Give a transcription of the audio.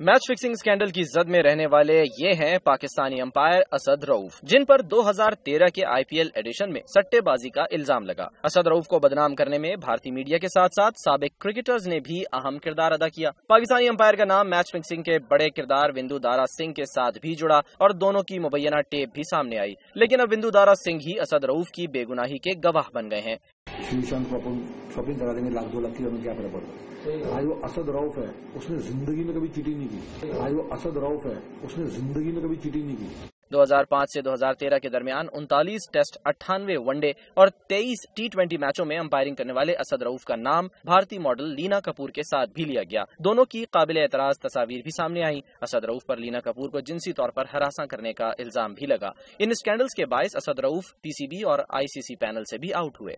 Match fixing scandal की जद में रहने वाले ये हैं पाकिस्तानी अंपायर असद रऊफ, जिन पर 2013 के आईपीएल एडिशन में सट्टेबाजी का इल्जाम लगा। असद रऊफ को बदनाम करने में भारतीय मीडिया के साथ साथ साबिक क्रिकेटर्स ने भी अहम किरदार अदा किया। पाकिस्तानी अंपायर का नाम मैच फिक्सिंग के बड़े किरदार विन्दु दारा सिंह के साथ भी जुड़ा और दोनों की मुबैना टेप भी सामने आई, लेकिन अब विन्दु दारा सिंह ही असद रऊफ की बेगुनाही के गवाह बन गए हैं। आज वो असद रऊफ है उसने जिंदगी में कभी चीटिंग नहीं की। 2005 से 2013 के दरमियान 39 टेस्ट, 98 वनडे और 23 T20 मैचों में अंपायरिंग करने वाले असद रऊफ का नाम भारतीय मॉडल लीना कपूर के साथ भी लिया गया। दोनों की काबिल एतराज तस्वीर भी सामने आई। असद रऊफ पर लीना कपूर को जिनसी तौर पर हरासा करने का इल्जाम भी लगा। इन स्कैंडल्स के बायस असद रऊफ TCB और ICC पैनल से भी आउट हुए।